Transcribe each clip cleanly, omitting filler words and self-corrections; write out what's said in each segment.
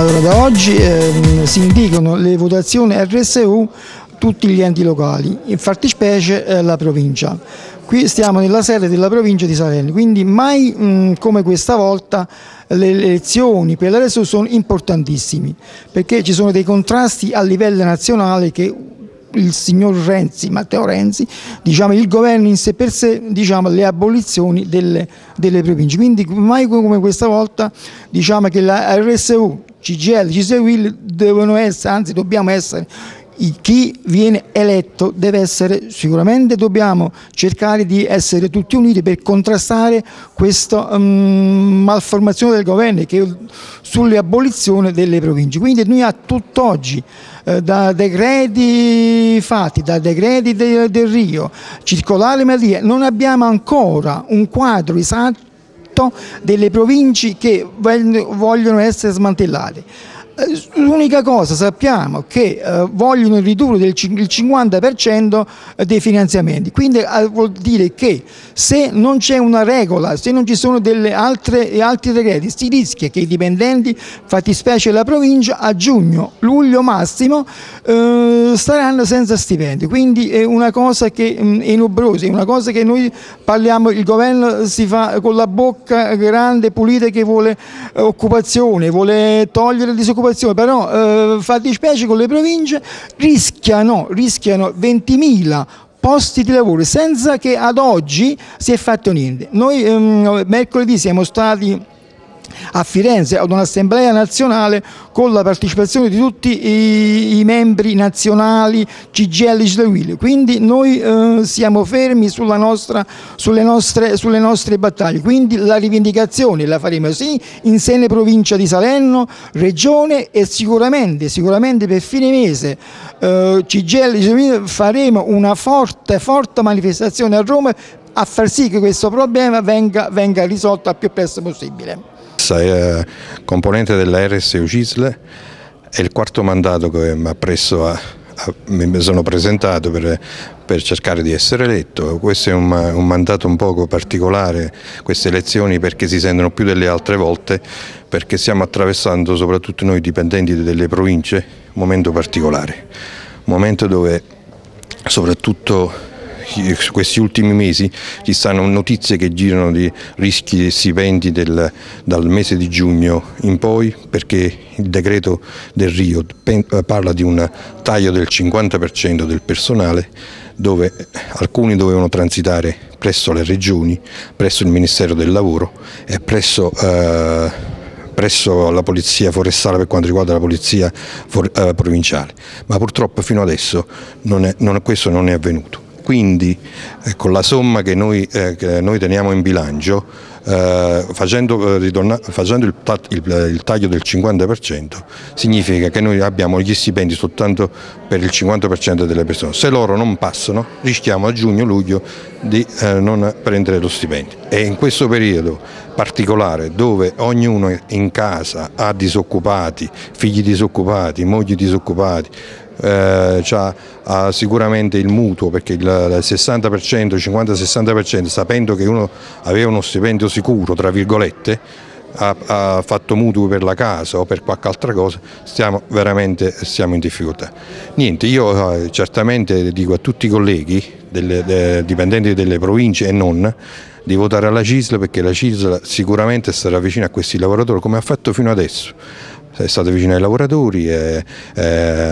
Allora, da oggi si indicano le votazioni RSU tutti gli enti locali, in fattispecie la provincia. Qui stiamo nella sede della provincia di Salerno, quindi mai come questa volta le elezioni per l'RSU sono importantissime, perché ci sono dei contrasti a livello nazionale che il signor Renzi, Matteo Renzi, diciamo, il governo in sé per sé, diciamo, le abolizioni delle province. Quindi mai come questa volta, diciamo, che la RSU, CGIL, CISL devono essere, anzi dobbiamo essere, chi viene eletto deve essere, sicuramente dobbiamo cercare di essere tutti uniti per contrastare questa malformazione del governo che sulle abolizioni delle province. Quindi noi a tutt'oggi, da decreti fatti, da decreti de Rio, circolare Maria, non abbiamo ancora un quadro esatto delle province che vogliono essere smantellate. L'unica cosa sappiamo che vogliono ridurre del 50% dei finanziamenti, quindi vuol dire che se non c'è una regola, se non ci sono altri decreti, si rischia che i dipendenti, fattispecie la provincia, a giugno, luglio massimo staranno senza stipendi. Quindi è una cosa che è inobrosa, è una cosa che noi parliamo, il governo si fa con la bocca grande, pulita, che vuole occupazione, vuole togliere disoccupazione, però fattispecie con le province rischiano 20.000 posti di lavoro senza che ad oggi si è fatto niente. Noi mercoledì siamo stati a Firenze ad un'assemblea nazionale con la partecipazione di tutti i membri nazionali CGIL e CISL, quindi noi siamo fermi sulle nostre battaglie, quindi la rivendicazione la faremo sì in seno provincia di Salerno, regione, e sicuramente per fine mese CGIL e CISL faremo una forte manifestazione a Roma a far sì che questo problema venga risolto al più presto possibile. È componente della RSU CISL, è il quarto mandato che mi sono presentato per cercare di essere eletto. Questo è un mandato un poco particolare, queste elezioni, perché si sentono più delle altre volte, perché stiamo attraversando, soprattutto noi dipendenti delle province, un momento particolare, un momento dove soprattutto questi ultimi mesi ci stanno notizie che girano di rischi e stipendi dal mese di giugno in poi, perché il decreto del Rio parla di un taglio del 50% del personale, dove alcuni dovevano transitare presso le regioni, presso il Ministero del Lavoro e presso la polizia forestale per quanto riguarda la polizia provinciale, ma purtroppo fino adesso questo non è avvenuto. Quindi con la somma che noi teniamo in bilancio, facendo il taglio del 50%, significa che noi abbiamo gli stipendi soltanto per il 50% delle persone. Se loro non passano, rischiamo a giugno-luglio di non prendere lo stipendio. E in questo periodo particolare, dove ognuno in casa ha disoccupati, figli disoccupati, mogli disoccupati, ha sicuramente il mutuo, perché il 60%, 50-60%, sapendo che uno aveva uno stipendio sicuro, tra virgolette, ha fatto mutuo per la casa o per qualche altra cosa, siamo in difficoltà. Niente, io certamente dico a tutti i colleghi dipendenti delle province e non di votare alla CISL, perché la CISL sicuramente sarà vicina a questi lavoratori come ha fatto fino adesso. È stato vicino ai lavoratori e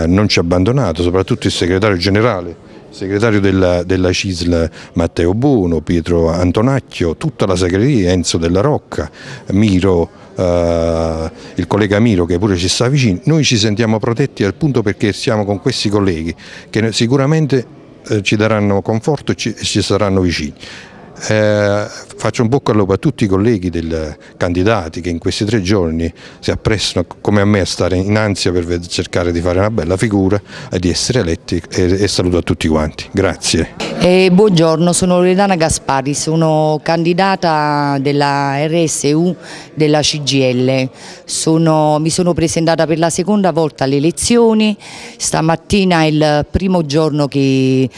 non ci ha abbandonato, soprattutto il segretario generale, il segretario della CISL Matteo Bono, Pietro Antonacchio, tutta la segreteria, Enzo Della Rocca, il collega Miro che pure ci sta vicino. Noi ci sentiamo protetti al punto perché siamo con questi colleghi che sicuramente ci daranno conforto e ci saranno vicini. Faccio un bocca al lupo a tutti i colleghi candidati che in questi 3 giorni si apprestano come a me a stare in ansia per cercare di fare una bella figura e di essere eletti, e saluto a tutti quanti, grazie. Buongiorno, sono Loredana Gaspari, sono candidata della RSU della CGIL, mi sono presentata per la seconda volta alle elezioni, stamattina è il primo giorno che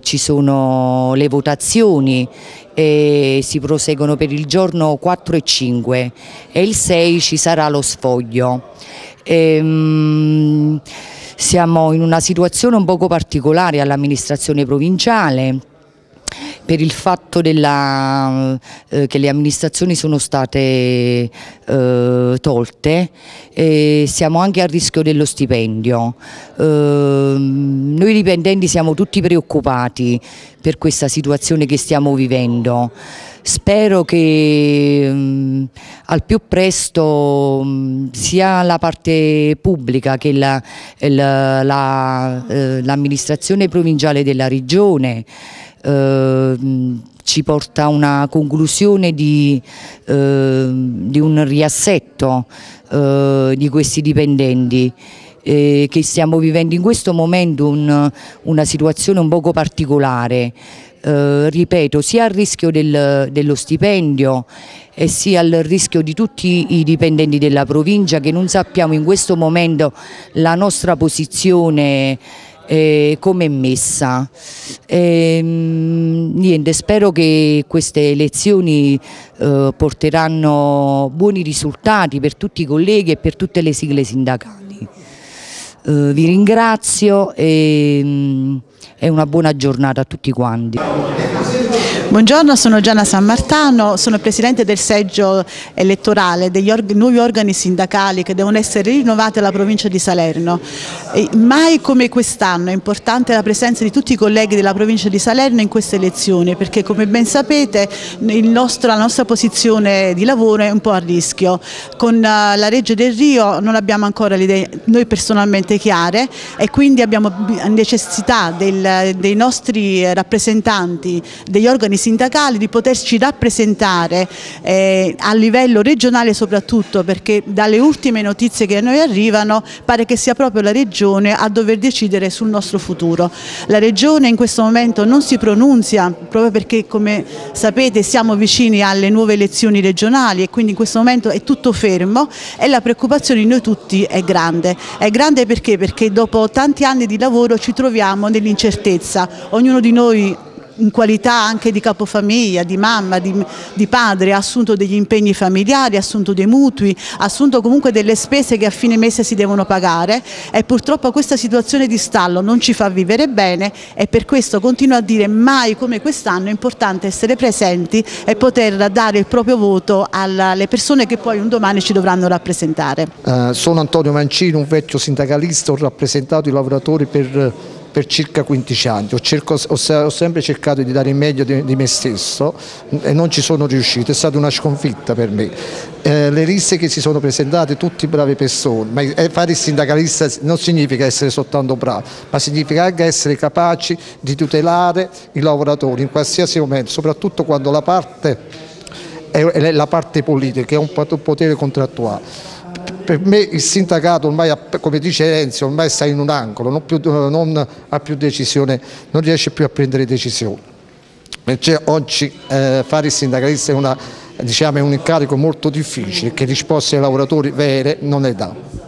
ci sono le votazioni e si proseguono per il giorno 4 e 5 e il 6 ci sarà lo sfoglio. Siamo in una situazione un poco particolare all'amministrazione provinciale per il fatto che le amministrazioni sono state tolte, e siamo anche a rischio dello stipendio. Noi dipendenti siamo tutti preoccupati per questa situazione che stiamo vivendo. Spero che al più presto sia la parte pubblica che l'amministrazione provinciale della regione ci porta a una conclusione di un riassetto di questi dipendenti, che stiamo vivendo in questo momento una situazione un poco particolare. Ripeto, sia al rischio dello stipendio e sia al rischio di tutti i dipendenti della provincia, che non sappiamo in questo momento la nostra posizione come è messa. Niente, spero che queste elezioni porteranno buoni risultati per tutti i colleghi e per tutte le sigle sindacali. Vi ringrazio e una buona giornata a tutti quanti. Buongiorno, sono Gianna Sanmartano, sono Presidente del seggio elettorale degli nuovi organi sindacali che devono essere rinnovati alla provincia di Salerno. E mai come quest'anno è importante la presenza di tutti i colleghi della provincia di Salerno in queste elezioni, perché come ben sapete la nostra posizione di lavoro è un po' a rischio. Con la legge de Rio non abbiamo ancora le idee noi personalmente chiare, e quindi abbiamo necessità dei nostri rappresentanti, degli organi sindacali, di poterci rappresentare a livello regionale soprattutto, perché dalle ultime notizie che a noi arrivano pare che sia proprio la regione a dover decidere sul nostro futuro. La regione in questo momento non si pronunzia, proprio perché come sapete siamo vicini alle nuove elezioni regionali, e quindi in questo momento è tutto fermo e la preoccupazione di noi tutti è grande. È grande perché? Perché dopo tanti anni di lavoro ci troviamo nell'incertezza, ognuno di noi in qualità anche di capofamiglia, di mamma, di padre, ha assunto degli impegni familiari, ha assunto dei mutui, ha assunto comunque delle spese che a fine mese si devono pagare, e purtroppo questa situazione di stallo non ci fa vivere bene, e per questo continuo a dire mai come quest'anno è importante essere presenti e poter dare il proprio voto alle persone che poi un domani ci dovranno rappresentare. Sono Antonio Mancino, un vecchio sindacalista, ho rappresentato i lavoratori per circa 15 anni, ho sempre cercato di dare il meglio di me stesso e non ci sono riuscito, è stata una sconfitta per me. Le liste che si sono presentate, tutte brave persone, ma fare il sindacalista non significa essere soltanto bravo, ma significa anche essere capaci di tutelare i lavoratori in qualsiasi momento, soprattutto quando la parte politica è un potere contrattuale. Per me il sindacato ormai, come dice Renzi, ormai sta in un angolo, non riesce più a prendere decisioni. Perché oggi fare il sindacalista è un incarico molto difficile, che risposte ai lavoratori vere non ne dà.